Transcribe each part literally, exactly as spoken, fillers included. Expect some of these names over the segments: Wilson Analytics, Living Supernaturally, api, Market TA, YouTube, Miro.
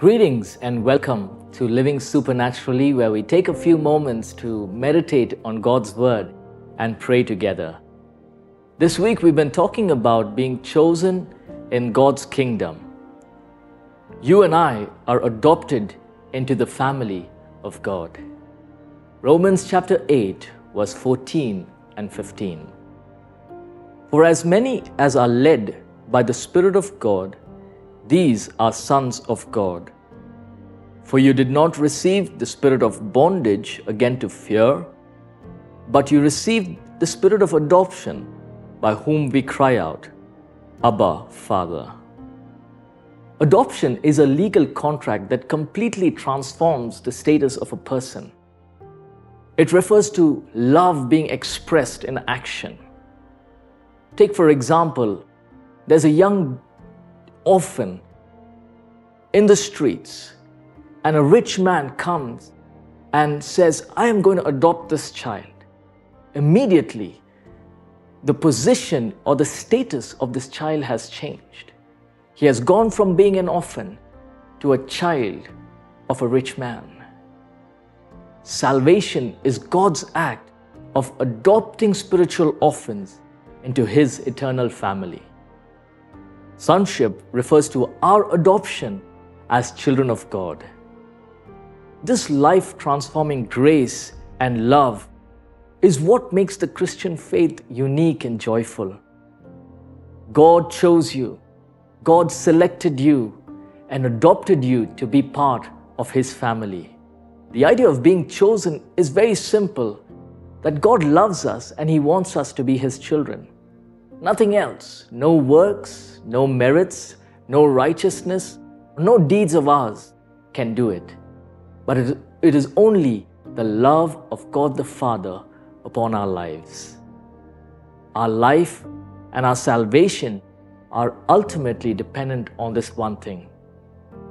Greetings and welcome to Living Supernaturally, where we take a few moments to meditate on God's Word and pray together. This week we've been talking about being chosen in God's kingdom. You and I are adopted into the family of God. Romans chapter eight, verse fourteen and fifteen. For as many as are led by the Spirit of God, these are sons of God. For you did not receive the spirit of bondage again to fear, but you received the spirit of adoption, by whom we cry out, Abba, Father. Adoption is a legal contract that completely transforms the status of a person. It refers to love being expressed in action. Take, for example, there's a young orphan in the streets, and a rich man comes and says, I am going to adopt this child. Immediately, the position or the status of this child has changed. He has gone from being an orphan to a child of a rich man. Salvation is God's act of adopting spiritual orphans into His eternal family. Sonship refers to our adoption as children of God. This life-transforming grace and love is what makes the Christian faith unique and joyful. God chose you, God selected you, and adopted you to be part of His family. The idea of being chosen is very simple, that God loves us and He wants us to be His children. Nothing else, no works, no merits, no righteousness, no deeds of ours can do it. But it, it is only the love of God the Father upon our lives. Our life and our salvation are ultimately dependent on this one thing,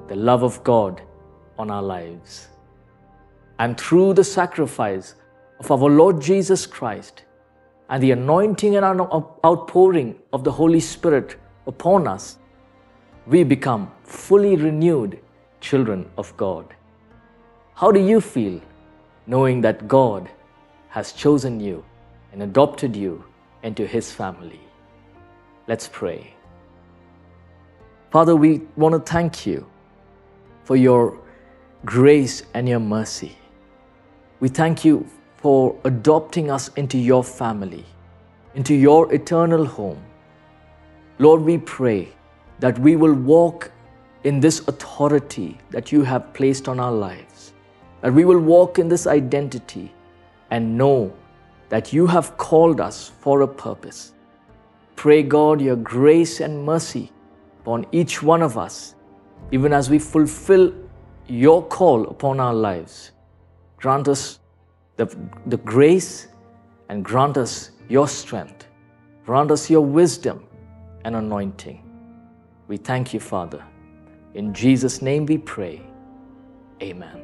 the love of God on our lives. And through the sacrifice of our Lord Jesus Christ, and the anointing and outpouring of the Holy Spirit upon us, we become fully renewed children of God. How do you feel knowing that God has chosen you and adopted you into His family? Let's pray. Father, we want to thank You for Your grace and Your mercy. We thank You for adopting us into Your family, into Your eternal home. Lord, we pray that we will walk in this authority that You have placed on our lives, that we will walk in this identity and know that You have called us for a purpose. Pray, God, Your grace and mercy upon each one of us, even as we fulfill Your call upon our lives. Grant us The, the grace and grant us Your strength. Grant us Your wisdom and anointing. We thank You, Father. In Jesus' name we pray. Amen.